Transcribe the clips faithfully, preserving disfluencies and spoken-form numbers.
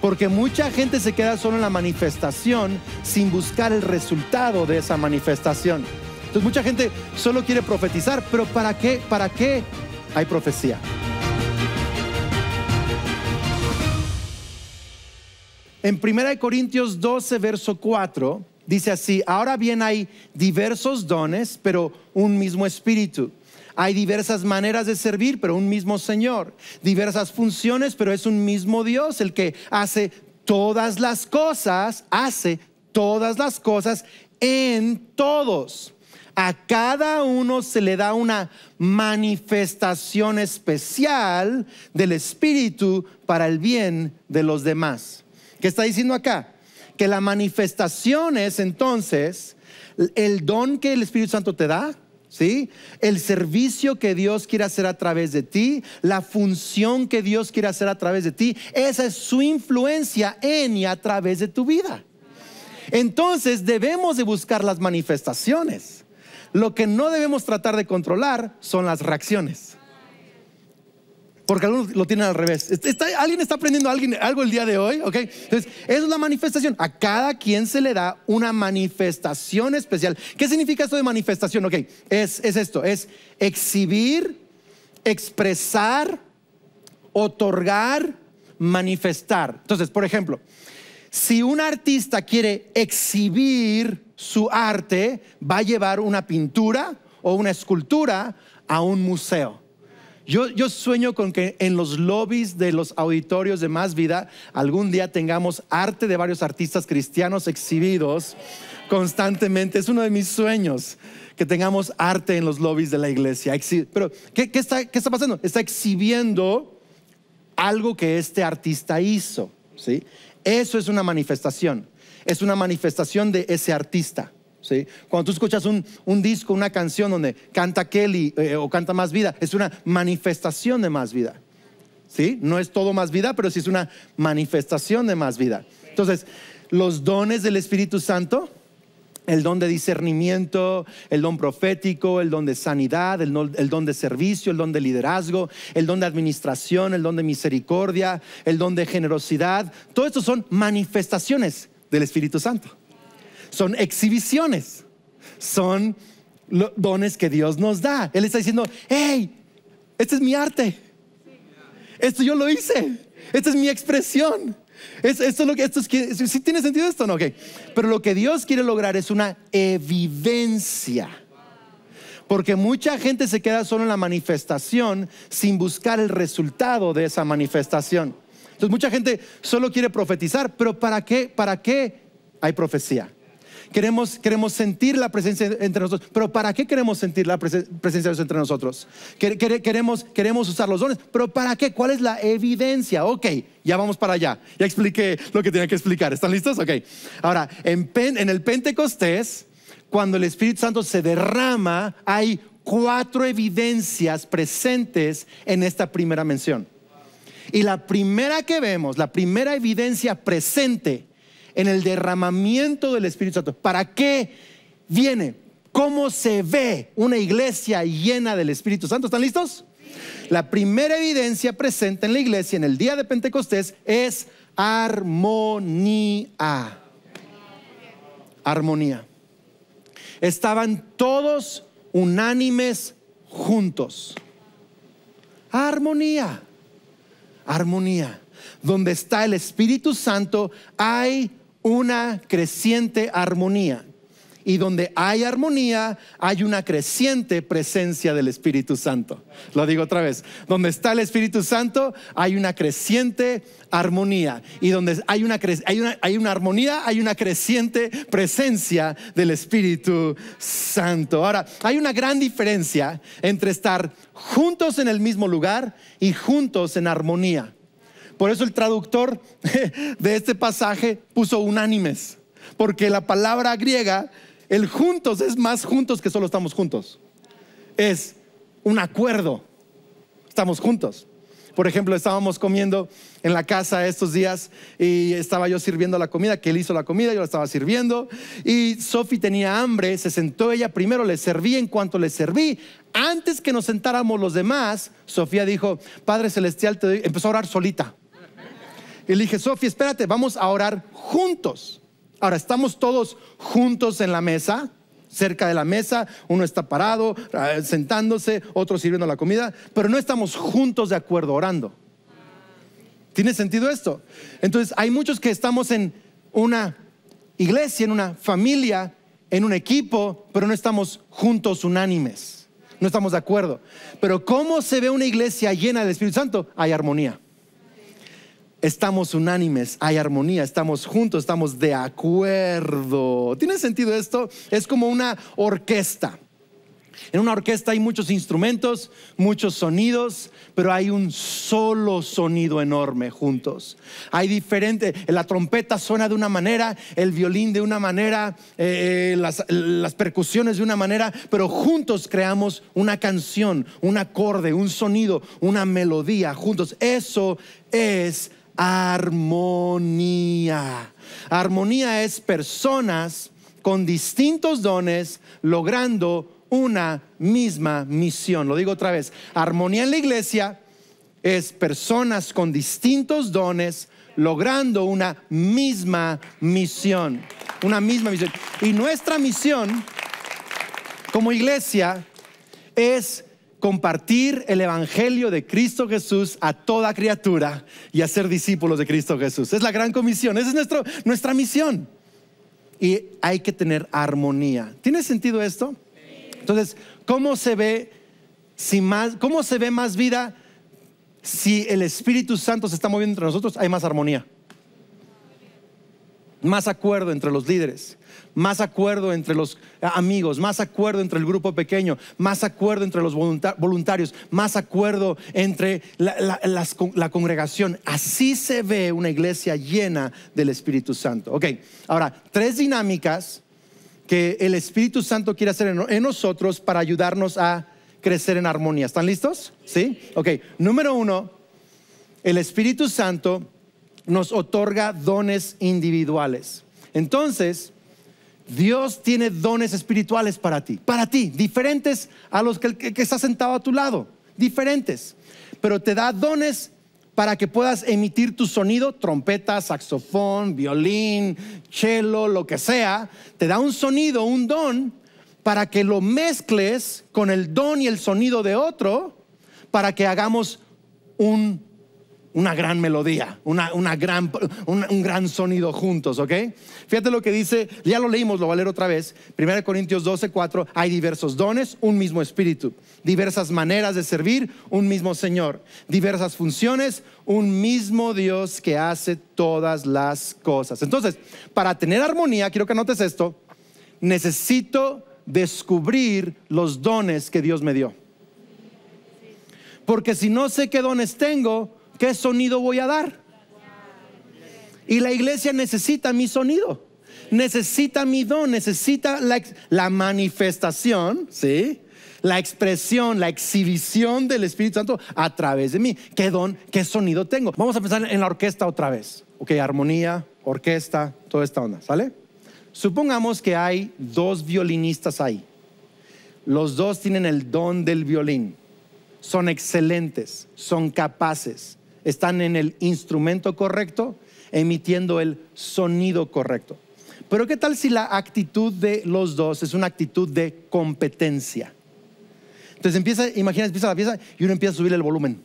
Porque mucha gente se queda solo en la manifestación sin buscar el resultado de esa manifestación. Entonces mucha gente solo quiere profetizar, pero ¿para qué? ¿Para qué hay profecía? En primera de Corintios doce, verso cuatro, dice así: ahora bien, hay diversos dones, pero un mismo espíritu. Hay diversas maneras de servir, pero un mismo Señor. Diversas funciones, pero es un mismo Dios el que hace todas las cosas, hace todas las cosas en todos. A cada uno se le da una manifestación especial del Espíritu para el bien de los demás. ¿Qué está diciendo acá? Que la manifestación es entonces el don que el Espíritu Santo te da, ¿sí? El servicio que Dios quiere hacer a través de ti, la función que Dios quiere hacer a través de ti, esa es su influencia en y a través de tu vida. Entonces debemos de buscar las manifestaciones. Lo que no debemos tratar de controlar son las reacciones, porque algunos lo tienen al revés. ¿Está, ¿Alguien está aprendiendo alguien, algo el día de hoy? ¿Okay? Entonces eso es la manifestación. A cada quien se le da una manifestación especial. ¿Qué significa esto de manifestación? Okay, es, es esto, es exhibir, expresar, otorgar, manifestar. Entonces, por ejemplo, si un artista quiere exhibir su arte, va a llevar una pintura o una escultura a un museo. Yo, yo sueño con que en los lobbies de los auditorios de Más Vida algún día tengamos arte de varios artistas cristianos exhibidos constantemente. Es uno de mis sueños, que tengamos arte en los lobbies de la iglesia. Pero ¿qué, qué, está, qué está pasando? Está exhibiendo algo que este artista hizo, ¿sí? Eso es una manifestación. Es una manifestación de ese artista, ¿sí? Cuando tú escuchas un, un disco, una canción donde canta Kelly eh, o canta Más Vida, es una manifestación de Más Vida, ¿sí? No es todo Más Vida, pero sí es una manifestación de Más Vida. Entonces, los dones del Espíritu Santo, el don de discernimiento, el don profético, el don de sanidad, el don, el don de servicio, el don de liderazgo, el don de administración, el don de misericordia, el don de generosidad. Todo esto son manifestaciones del Espíritu Santo. Son exhibiciones, son dones que Dios nos da. Él está diciendo: hey, este es mi arte, esto yo lo hice, esta es mi expresión. Esto es lo que, esto es, ¿sí tiene sentido esto o no? Okay. Pero lo que Dios quiere lograr es una evidencia, porque mucha gente se queda solo en la manifestación sin buscar el resultado de esa manifestación. Entonces mucha gente solo quiere profetizar, pero ¿para qué? ¿Para qué hay profecía? Queremos, queremos sentir la presencia entre nosotros. ¿Pero para qué queremos sentir la presencia de Dios entre nosotros? Queremos, queremos usar los dones, ¿pero para qué? ¿Cuál es la evidencia? Ok, ya vamos para allá. Ya expliqué lo que tenía que explicar. ¿Están listos? Ok. Ahora, en, Pen, en el Pentecostés, cuando el Espíritu Santo se derrama, hay cuatro evidencias presentes en esta primera mención. Y la primera que vemos, la primera evidencia presente en el derramamiento del Espíritu Santo, ¿para qué viene? ¿Cómo se ve una iglesia llena del Espíritu Santo? ¿Están listos? Sí. La primera evidencia presente en la iglesia en el día de Pentecostés es armonía. Armonía. Estaban todos unánimes juntos. Armonía. Armonía. Donde está el Espíritu Santo hay una creciente armonía, y donde hay armonía hay una creciente presencia del Espíritu Santo. Lo digo otra vez: donde está el Espíritu Santo hay una creciente armonía, y donde hay una, hay una, hay una armonía hay una creciente presencia del Espíritu Santo. Ahora, hay una gran diferencia entre estar juntos en el mismo lugar y juntos en armonía. Por eso el traductor de este pasaje puso unánimes, porque la palabra griega, el juntos, es más juntos que solo estamos juntos. Es un acuerdo, estamos juntos. Por ejemplo, estábamos comiendo en la casa estos días y estaba yo sirviendo la comida, que él hizo la comida, yo la estaba sirviendo, y Sophie tenía hambre, se sentó ella primero, le serví. En cuanto le serví, antes que nos sentáramos los demás, Sofía dijo: Padre Celestial, te doy. Empezó a orar solita. Y le dije, Sofi, espérate, vamos a orar juntos. Ahora, estamos todos juntos en la mesa, cerca de la mesa, uno está parado, sentándose, otro sirviendo la comida, pero no estamos juntos de acuerdo orando. ¿Tiene sentido esto? Entonces, hay muchos que estamos en una iglesia, en una familia, en un equipo, pero no estamos juntos unánimes, no estamos de acuerdo. Pero ¿cómo se ve una iglesia llena del Espíritu Santo? Hay armonía. Estamos unánimes, hay armonía, estamos juntos, estamos de acuerdo. ¿Tiene sentido esto? Es como una orquesta. En una orquesta hay muchos instrumentos, muchos sonidos, pero hay un solo sonido enorme juntos. Hay diferente, la trompeta suena de una manera, el violín de una manera, eh, las, las percusiones de una manera, pero juntos creamos una canción, un acorde, un sonido, una melodía, juntos. Eso es armonía. Armonía es personas con distintos dones logrando una misma misión. Lo digo otra vez. Armonía en la iglesia es personas con distintos dones logrando una misma misión. Una misma misión. Y nuestra misión como iglesia es compartir el evangelio de Cristo Jesús a toda criatura y hacer discípulos de Cristo Jesús. Es la gran comisión. Esa es nuestro, nuestra misión. Y hay que tener armonía. ¿Tiene sentido esto? Entonces, ¿cómo se ve si más, cómo se ve más vida si el Espíritu Santo se está moviendo entre nosotros? Hay más armonía, más acuerdo entre los líderes, más acuerdo entre los amigos, más acuerdo entre el grupo pequeño, más acuerdo entre los voluntarios, más acuerdo entre la, la, la, la congregación. Así se ve una iglesia llena del Espíritu Santo. Ok, ahora, tres dinámicas que el Espíritu Santo quiere hacer en, en nosotros para ayudarnos a crecer en armonía. ¿Están listos? ¿Sí? Ok. Número uno, el Espíritu Santo nos otorga dones individuales. Entonces, Dios tiene dones espirituales para ti, para ti, diferentes a los que, que, que está sentado a tu lado, diferentes. Pero te da dones para que puedas emitir tu sonido, trompeta, saxofón, violín, cello, lo que sea. Te da un sonido, un don, para que lo mezcles con el don y el sonido de otro, para que hagamos un, una gran melodía, una, una gran, una, un gran sonido juntos, ¿ok? Fíjate lo que dice, ya lo leímos, lo voy a leer otra vez. Primera de Corintios doce, cuatro, hay diversos dones, un mismo espíritu. Diversas maneras de servir, un mismo Señor. Diversas funciones, un mismo Dios que hace todas las cosas. Entonces, para tener armonía, quiero que anotes esto, necesito descubrir los dones que Dios me dio. Porque si no sé qué dones tengo, ¿qué sonido voy a dar? Y la iglesia necesita mi sonido, necesita mi don, necesita la, la manifestación, ¿sí? La expresión, la exhibición del Espíritu Santo a través de mí. ¿Qué don, qué sonido tengo? Vamos a pensar en la orquesta otra vez. Ok, armonía, orquesta, toda esta onda, ¿sale? Supongamos que hay dos violinistas ahí. Los dos tienen el don del violín. Son excelentes, son capaces, están en el instrumento correcto, emitiendo el sonido correcto. Pero ¿qué tal si la actitud de los dos es una actitud de competencia? Entonces empieza, imagina, empieza la pieza y uno empieza a subir el volumen.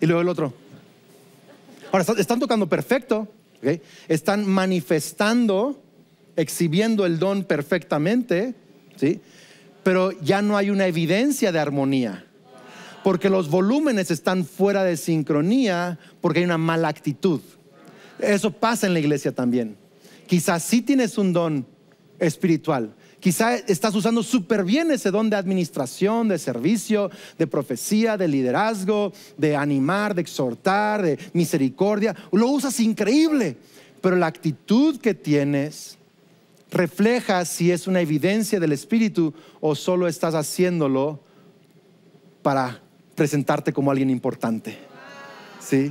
Y luego el otro. Ahora, están tocando perfecto, ¿okay? Están manifestando, exhibiendo el don perfectamente, ¿sí? Pero ya no hay una evidencia de armonía, porque los volúmenes están fuera de sincronía, porque hay una mala actitud. Eso pasa en la iglesia también. Quizás sí tienes un don espiritual, quizás estás usando súper bien ese don de administración, de servicio, de profecía, de liderazgo, de animar, de exhortar, de misericordia. Lo usas increíble, pero la actitud que tienes refleja si es una evidencia del Espíritu o solo estás haciéndolo para presentarte como alguien importante. ¿Sí?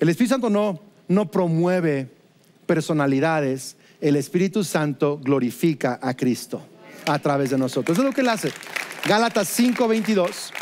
El Espíritu Santo no, no promueve personalidades. El Espíritu Santo glorifica a Cristo a través de nosotros. Eso es lo que Él hace. Gálatas cinco, veintidós.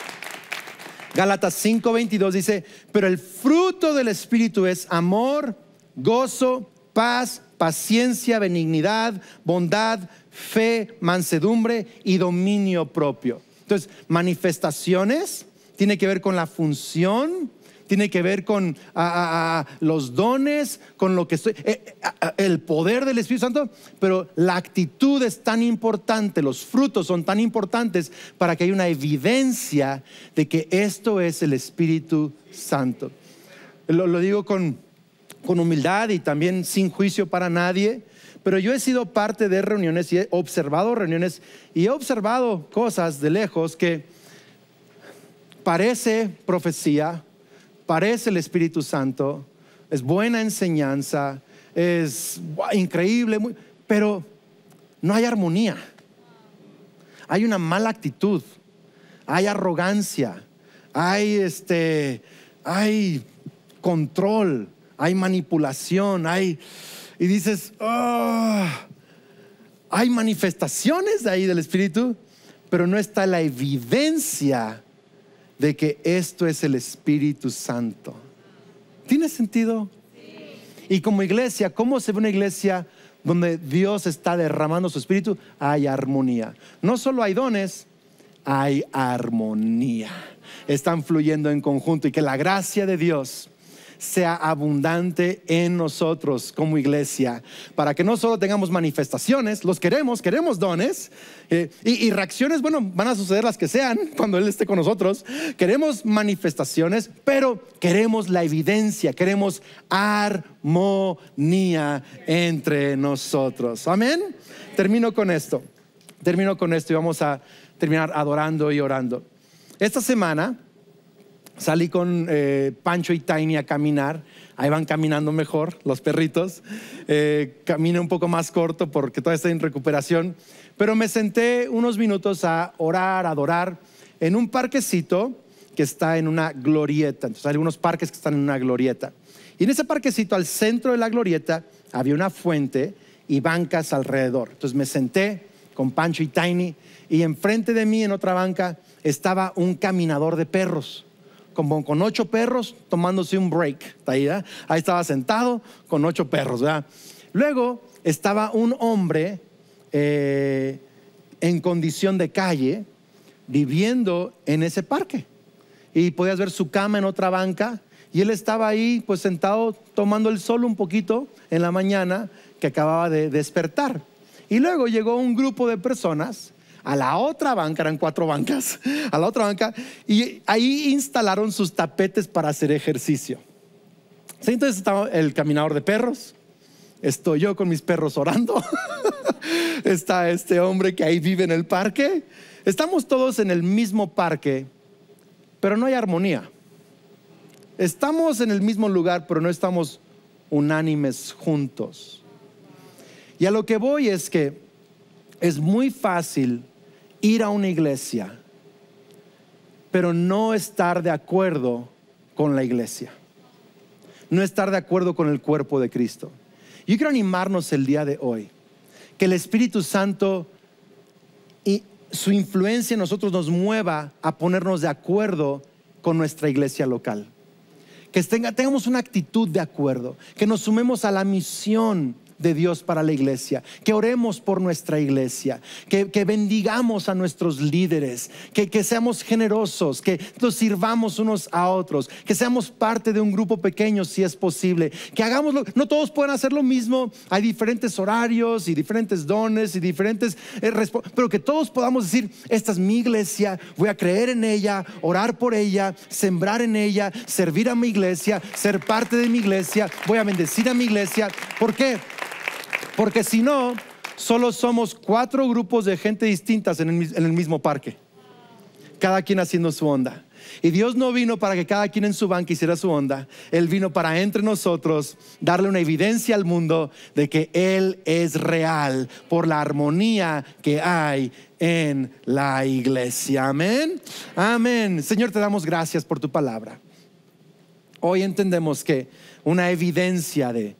Gálatas cinco veintidós dice, pero el fruto del Espíritu es amor, gozo, paz, paciencia, benignidad, bondad, fe, mansedumbre y dominio propio. Entonces, manifestaciones tiene que ver con la función, tiene que ver con a, a, a, los dones, con lo que estoy, eh, a, a, el poder del Espíritu Santo, pero la actitud es tan importante, los frutos son tan importantes para que haya una evidencia de que esto es el Espíritu Santo. Lo, lo digo con, con humildad y también sin juicio para nadie, pero yo he sido parte de reuniones y he observado reuniones y he observado cosas de lejos que parece profecía, parece el Espíritu Santo, es buena enseñanza, es increíble, muy, pero no hay armonía. Hay una mala actitud, hay arrogancia, hay, este, hay control, hay manipulación, hay, y dices, oh, hay manifestaciones de ahí del Espíritu, pero no está la evidencia de que esto es el Espíritu Santo. ¿Tiene sentido? Sí. Y como iglesia, ¿cómo se ve una iglesia donde Dios está derramando su Espíritu? Hay armonía. No solo hay dones, hay armonía. Están fluyendo en conjunto, y que la gracia de Dios sea abundante en nosotros como iglesia, para que no solo tengamos manifestaciones, los queremos, queremos dones, eh, y, y reacciones, bueno, van a suceder las que sean cuando Él esté con nosotros. Queremos manifestaciones, pero queremos la evidencia, queremos armonía entre nosotros. Amén. Termino con esto, termino con esto y vamos a terminar adorando y orando. Esta semana salí con eh, Pancho y Tiny a caminar. Ahí van caminando mejor los perritos. Eh, caminé un poco más corto porque todavía estoy en recuperación. Pero me senté unos minutos a orar, a adorar en un parquecito que está en una glorieta. Entonces hay algunos parques que están en una glorieta. Y en ese parquecito, al centro de la glorieta, había una fuente y bancas alrededor. Entonces me senté con Pancho y Tiny, y enfrente de mí, en otra banca, estaba un caminador de perros, como con ocho perros tomándose un break. Ahí, ¿eh? Ahí estaba sentado con ocho perros, ¿verdad? Luego estaba un hombre eh, en condición de calle viviendo en ese parque, y podías ver su cama en otra banca, y él estaba ahí pues sentado tomando el sol un poquito en la mañana que acababa de despertar. Y luego llegó un grupo de personas a la otra banca, eran cuatro bancas, a la otra banca, y ahí instalaron sus tapetes para hacer ejercicio. Sí, entonces estaba el caminador de perros, estoy yo con mis perros orando, está este hombre que ahí vive en el parque. Estamos todos en el mismo parque, pero no hay armonía. Estamos en el mismo lugar, pero no estamos unánimes juntos. Y a lo que voy es que es muy fácil ir a una iglesia, pero no estar de acuerdo con la iglesia, no estar de acuerdo con el cuerpo de Cristo. Yo quiero animarnos el día de hoy, que el Espíritu Santo y su influencia en nosotros nos mueva a ponernos de acuerdo con nuestra iglesia local, que tenga, tengamos una actitud de acuerdo, que nos sumemos a la misión de Dios para la iglesia, que oremos por nuestra iglesia, que, que bendigamos a nuestros líderes, que, que seamos generosos, que nos sirvamos unos a otros, que seamos parte de un grupo pequeño si es posible, que hagamos lo, no todos pueden hacer lo mismo, hay diferentes horarios y diferentes dones y diferentes eh, pero que todos podamos decir, esta es mi iglesia, voy a creer en ella, orar por ella, sembrar en ella, servir a mi iglesia, ser parte de mi iglesia, voy a bendecir a mi iglesia. ¿Por qué? Porque si no, solo somos cuatro grupos de gente distintas en el, en el mismo parque, cada quien haciendo su onda. Y Dios no vino para que cada quien en su banca hiciera su onda. Él vino para entre nosotros darle una evidencia al mundo de que Él es real por la armonía que hay en la iglesia. Amén. Amén. Señor, te damos gracias por tu palabra. Hoy entendemos que una evidencia de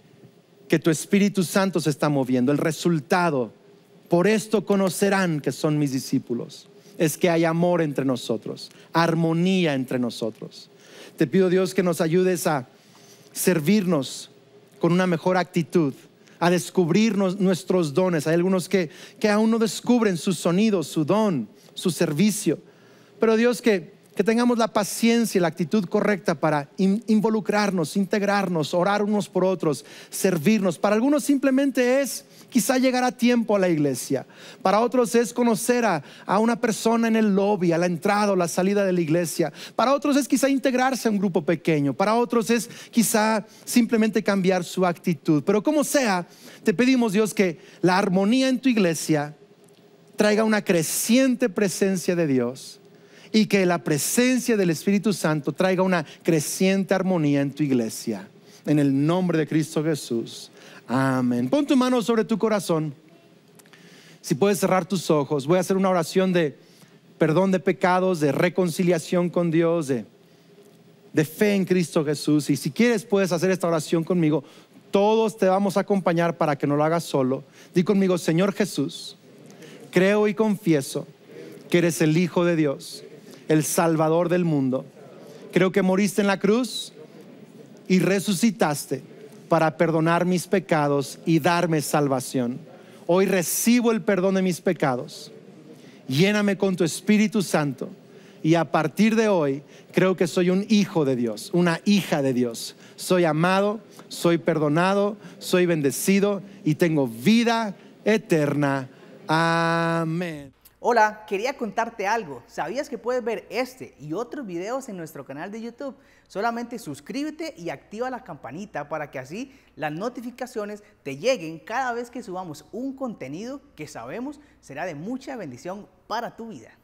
que tu Espíritu Santo se está moviendo, el resultado, por esto conocerán que son mis discípulos. es que hay amor entre nosotros, armonía entre nosotros. Te pido, Dios, que nos ayudes a servirnos con una mejor actitud, a descubrirnos nuestros dones. Hay algunos que, que aún no descubren su sonido, su don, su servicio. Pero Dios, que, que tengamos la paciencia y la actitud correcta para in, involucrarnos, integrarnos, orar unos por otros, servirnos. Para algunos simplemente es quizá llegar a tiempo a la iglesia. Para otros es conocer a, a una persona en el lobby, a la entrada o la salida de la iglesia. Para otros es quizá integrarse a un grupo pequeño. Para otros es quizá simplemente cambiar su actitud. Pero como sea, te pedimos, Dios, que la armonía en tu iglesia traiga una creciente presencia de Dios, y que la presencia del Espíritu Santo traiga una creciente armonía en tu iglesia. En el nombre de Cristo Jesús. Amén. Pon tu mano sobre tu corazón. Si puedes cerrar tus ojos, voy a hacer una oración de perdón de pecados, de reconciliación con Dios, de, de fe en Cristo Jesús. Y si quieres, puedes hacer esta oración conmigo. Todos te vamos a acompañar para que no lo hagas solo. Di conmigo: Señor Jesús, creo y confieso que eres el Hijo de Dios, el Salvador del mundo. Creo que moriste en la cruz y resucitaste para perdonar mis pecados y darme salvación. Hoy recibo el perdón de mis pecados. Lléname con tu Espíritu Santo. Y a partir de hoy, creo que soy un hijo de Dios, una hija de Dios. Soy amado, soy perdonado, soy bendecido y tengo vida eterna. Amén. Hola, quería contarte algo. ¿Sabías que puedes ver este y otros videos en nuestro canal de YouTube? Solamente suscríbete y activa la campanita para que así las notificaciones te lleguen cada vez que subamos un contenido que sabemos será de mucha bendición para tu vida.